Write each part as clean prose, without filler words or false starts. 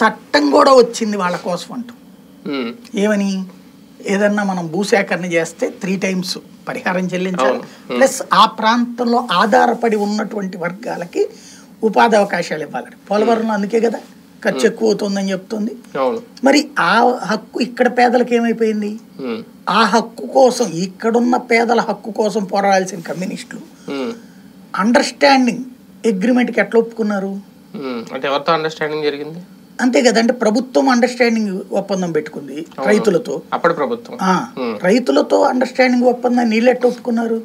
చట్టం కూడా వచ్చింది వాళ్ళ కోసం అంట. ఏమని? ఏదన్నా మనం భూసేకరణ చేస్తే 3 times పరిహారం చెల్లించాలి, ప్లస్ ఆ ప్రాంతంలో ఆధారపడి ఉన్నటువంటి వర్గాలకి ఉపాధి అవకాశాలు ఇవ్వాలి. పోలవరంలో అందుకే కదా ఖర్చు ఎక్కువ అవుతుందని చెప్తుంది. మరి ఆ హక్కు ఇక్కడ పేదలకు ఏమైపోయింది? ఆ హక్కు కోసం, ఇక్కడున్న పేదల హక్కు కోసం పోరాడాల్సిన కమ్యూనిస్టులు అండర్స్టాండింగ్ అగ్రిమెంట్కి ఎట్లా ఒప్పుకున్నారు అంటే ఎవరితో అండర్స్టాండింగ్ జరిగింది? అంతే కదంటే ప్రభుత్వం అండర్స్టాండింగ్ ఒప్పందం పెట్టుకుంది రైతులతో. అప్పుడు ప్రభుత్వం రైతులతో అండర్స్టాండింగ్ ఒప్పందం నీళ్ళెట్టు ఒప్పుకున్నారు?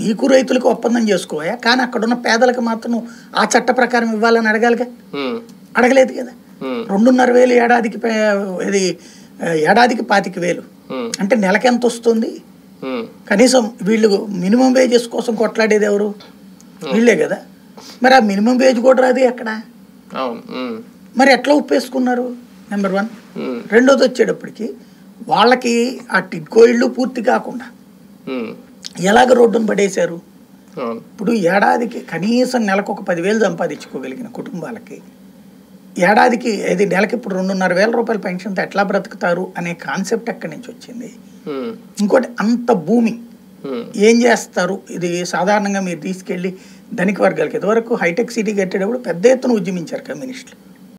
నీకు రైతులకు ఒప్పందం చేసుకోవా, కానీ అక్కడున్న పేదలకు మాత్రం ఆ చట్ట ప్రకారం ఇవ్వాలని అడగాలిగా, అడగలేదు కదా. 2,500 ఏడాదికి, ఇది ఏడాదికి 25,000 అంటే నెలకెంత వస్తుంది? కనీసం వీళ్ళు మినిమం వేజెస్ కోసం కొట్లాడేది ఎవరు? వీళ్ళే కదా. మరి ఆ మినిమం వేజ్ కూడా రాదు ఎక్కడ, మరి ఎట్లా ఒప్పేసుకున్నారు? నెంబర్ 1. రెండోది వచ్చేటప్పటికి వాళ్ళకి ఆ టిడ్కో ఇళ్ళు పూర్తి కాకుండా ఎలాగ రోడ్డును పడేశారు. ఇప్పుడు ఏడాదికి కనీసం నెలకు ఒక 10,000 సంపాదించుకోగలిగిన కుటుంబాలకి ఏడాదికి, అది నెలకి ఇప్పుడు 2,500 రూపాయల పెన్షన్తో ఎట్లా బ్రతుకుతారు అనే కాన్సెప్ట్ ఎక్కడి నుంచి వచ్చింది? ఇంకోటి అంత భూమి ఏం చేస్తారు? ఇది సాధారణంగా మీరు తీసుకెళ్ళి ధనిక వర్గాలకి, ఇదివరకు హైటెక్ సిటీ కట్టేటప్పుడు పెద్ద ఎత్తున ఉద్యమించారు కమ్యూనిస్టులు.